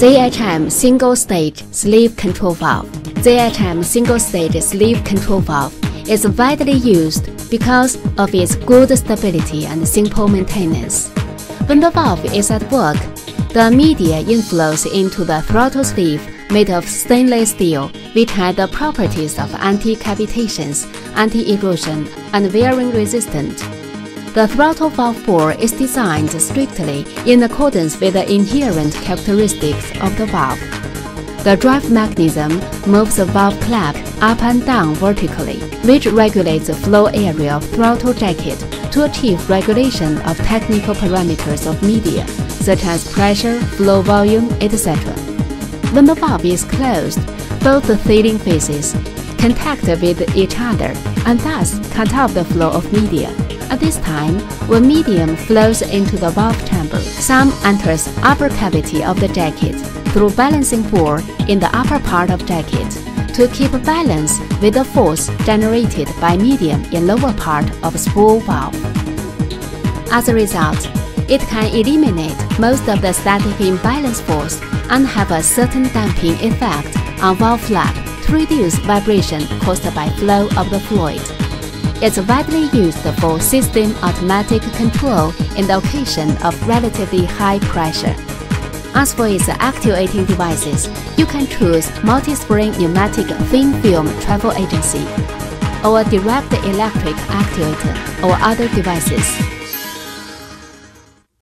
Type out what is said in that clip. ZHM single-stage sleeve control valve. ZHM single-stage sleeve control valve is widely used because of its good stability and simple maintenance. When the valve is at work, the media inflows into the throttle sleeve made of stainless steel, which had the properties of anti-cavitations, anti-erosion, and wearing resistant. The throttle valve bore is designed strictly in accordance with the inherent characteristics of the valve. The drive mechanism moves the valve clamp up and down vertically, which regulates the flow area of throttle jacket to achieve regulation of technical parameters of media, such as pressure, flow volume, etc. When the valve is closed, both the sealing faces contact with each other and thus cut off the flow of media. At this time, when medium flows into the valve chamber, some enters upper cavity of the jacket through balancing bore in the upper part of jacket to keep balance with the force generated by medium in lower part of spool valve. As a result, it can eliminate most of the static imbalance force and have a certain damping effect on valve flap to reduce vibration caused by flow of the fluid. It's widely used for system automatic control in the occasion of relatively high pressure. As for its actuating devices, you can choose multi-spring pneumatic thin film travel agency, or direct electric actuator, or other devices.